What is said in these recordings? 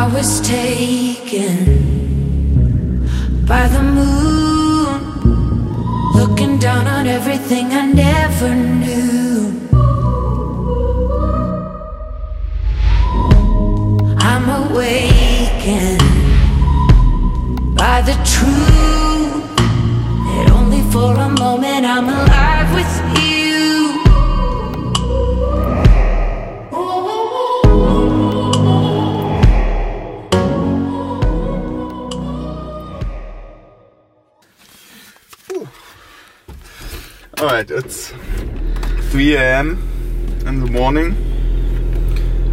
I was taken by the moon, looking down on everything I never knew. I'm awakened by the truth that only for a moment I'm alive with you. Alright, it's 3 AM in the morning,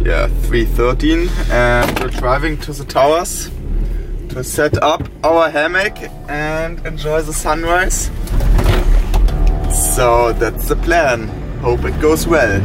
yeah, 3:13, and we're driving to the towers to set up our hammock and enjoy the sunrise. So that's the plan. Hope it goes well.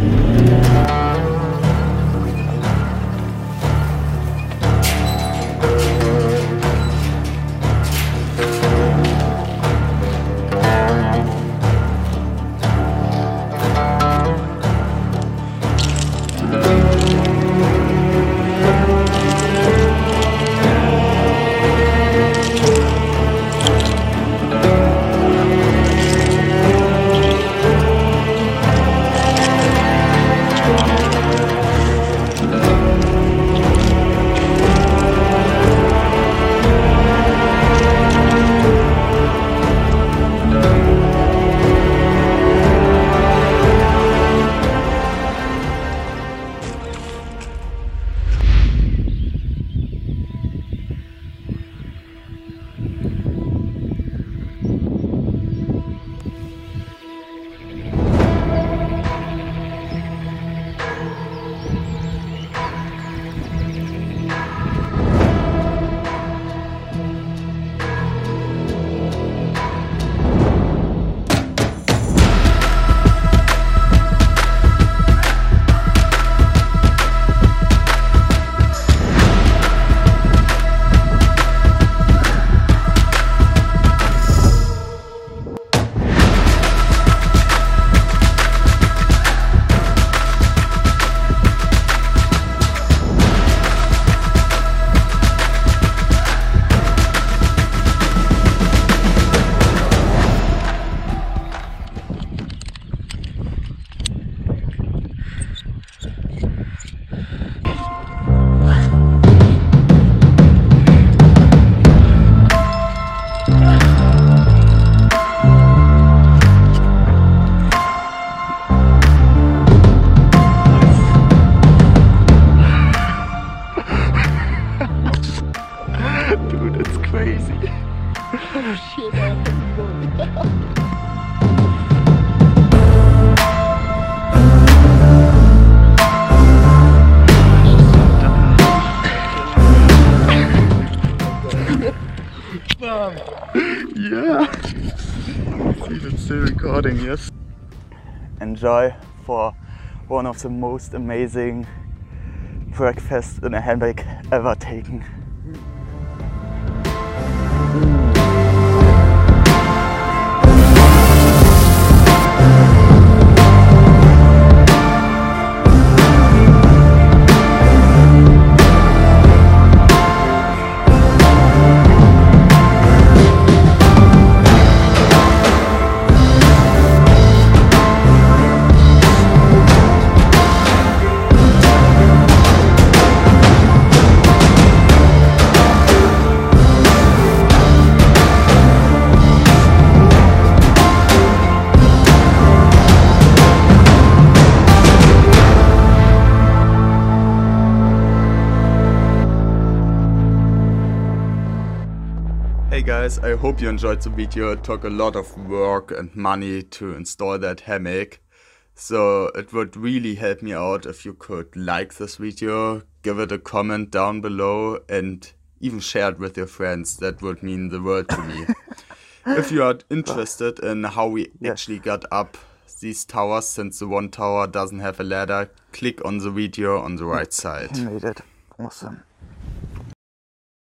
Yeah, it's still recording, yes. Enjoy for one of the most amazing breakfasts in a hammock ever taken. Hey guys, I hope you enjoyed the video. It took a lot of work and money to install that hammock, so it would really help me out if you could like this video, give it a comment down below, and even share it with your friends. That would mean the world to me. If you are interested in how we actually got up these towers, since the one tower doesn't have a ladder, click on the video on the right side. You made it. Awesome.